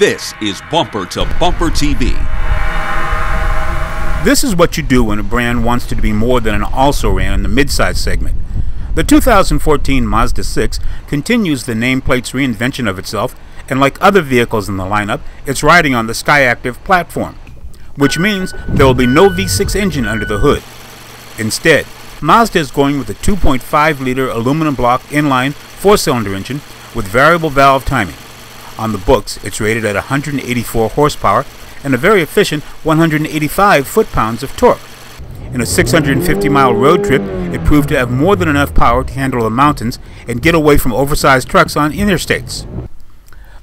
This is Bumper to Bumper TV. This is what you do when a brand wants to be more than an also-ran in the midsize segment. The 2014 Mazda 6 continues the nameplate's reinvention of itself, and like other vehicles in the lineup, it's riding on the Skyactiv platform, which means there will be no V6 engine under the hood. Instead, Mazda is going with a 2.5-liter aluminum block inline four-cylinder engine with variable valve timing. On the books, it's rated at 184 horsepower and a very efficient 185 foot-pounds of torque. In a 650-mile road trip, it proved to have more than enough power to handle the mountains and get away from oversized trucks on interstates.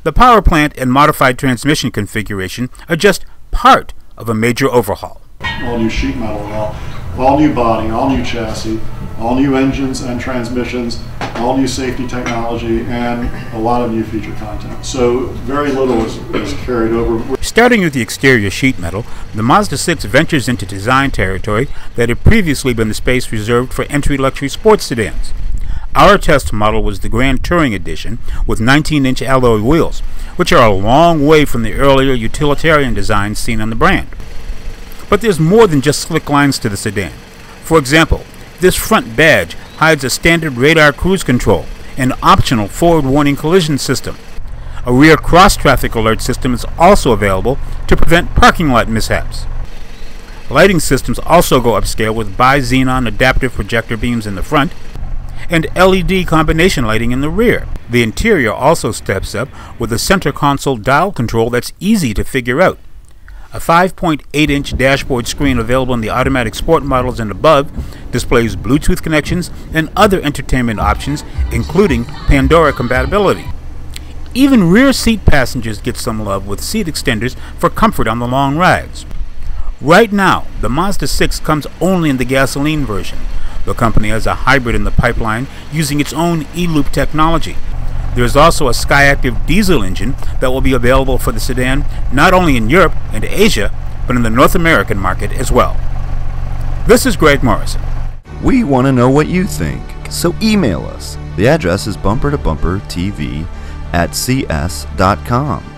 The power plant and modified transmission configuration are just part of a major overhaul. All new sheet metal now, all new body, all new chassis, all new engines and transmissions, all new safety technology, and a lot of new feature content. So very little is carried over. Starting with the exterior sheet metal, the Mazda 6 ventures into design territory that had previously been the space reserved for entry luxury sports sedans. Our test model was the Grand Touring Edition with 19-inch alloy wheels, which are a long way from the earlier utilitarian designs seen on the brand. But there's more than just slick lines to the sedan. For example, this front badge hides a standard radar cruise control, an optional forward warning collision system. A rear cross-traffic alert system is also available to prevent parking lot mishaps. Lighting systems also go upscale with bi-xenon adaptive projector beams in the front and LED combination lighting in the rear. The interior also steps up with a center console dial control that's easy to figure out. A 5.8-inch dashboard screen available in the automatic sport models and above displays Bluetooth connections and other entertainment options, including Pandora compatibility. Even rear seat passengers get some love with seat extenders for comfort on the long rides. Right now, the Mazda 6 comes only in the gasoline version. The company has a hybrid in the pipeline using its own e-loop technology. There is also a Skyactiv diesel engine that will be available for the sedan not only in Europe and Asia, but in the North American market as well. This is Greg Morrison. We want to know what you think, so email us. The address is bumpertobumpertv@cs.com.